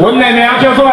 我们的娘就说。